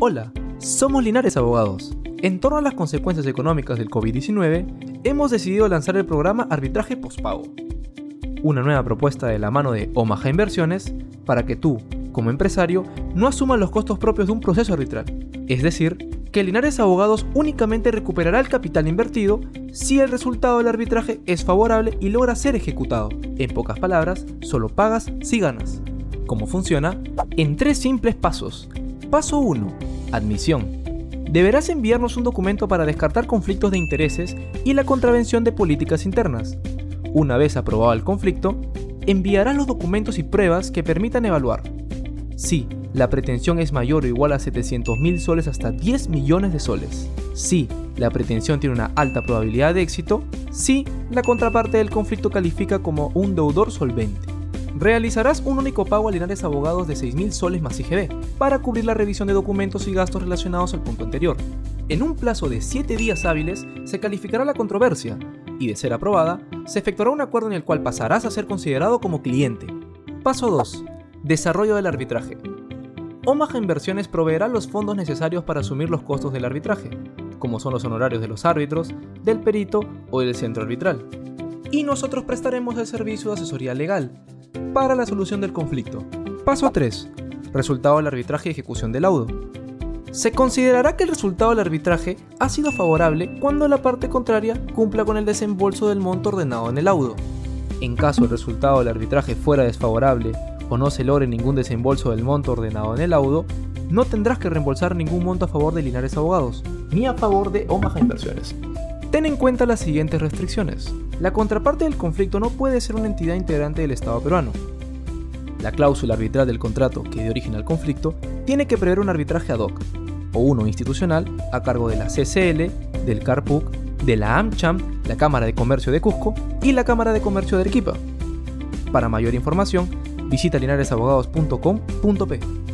Hola, somos Linares Abogados. En torno a las consecuencias económicas del COVID-19, hemos decidido lanzar el programa Arbitraje Postpago, una nueva propuesta de la mano de Omaha Inversiones para que tú, como empresario, no asumas los costos propios de un proceso arbitral. Es decir, que Linares Abogados únicamente recuperará el capital invertido si el resultado del arbitraje es favorable y logra ser ejecutado. En pocas palabras, solo pagas si ganas. ¿Cómo funciona? En 3 simples pasos. Paso 1. Admisión. Deberás enviarnos un documento para descartar conflictos de intereses y la contravención de políticas internas. Una vez aprobado el conflicto, enviarás los documentos y pruebas que permitan evaluar si la pretensión es mayor o igual a 700.000 soles hasta 10 millones de soles, si la pretensión tiene una alta probabilidad de éxito, si la contraparte del conflicto califica como un deudor solvente. Realizarás un único pago a Linares Abogados de 6.000 soles más IGB para cubrir la revisión de documentos y gastos relacionados al punto anterior. En un plazo de 7 días hábiles se calificará la controversia y, de ser aprobada, se efectuará un acuerdo en el cual pasarás a ser considerado como cliente. Paso 2. Desarrollo del arbitraje. Omaha Inversiones proveerá los fondos necesarios para asumir los costos del arbitraje, como son los honorarios de los árbitros, del perito o del centro arbitral. Y nosotros prestaremos el servicio de asesoría legal para la solución del conflicto. Paso 3. Resultado del arbitraje y ejecución del laudo. Se considerará que el resultado del arbitraje ha sido favorable cuando la parte contraria cumpla con el desembolso del monto ordenado en el laudo. En caso el resultado del arbitraje fuera desfavorable o no se logre ningún desembolso del monto ordenado en el laudo, no tendrás que reembolsar ningún monto a favor de Linares Abogados ni a favor de Omaha Inversiones. Ten en cuenta las siguientes restricciones. La contraparte del conflicto no puede ser una entidad integrante del Estado peruano. La cláusula arbitral del contrato que dio origen al conflicto tiene que prever un arbitraje ad hoc, o uno institucional, a cargo de la CCL, del CARPUC, de la AMCHAM, la Cámara de Comercio de Cusco y la Cámara de Comercio de Arequipa. Para mayor información, visita linaresabogados.com.p.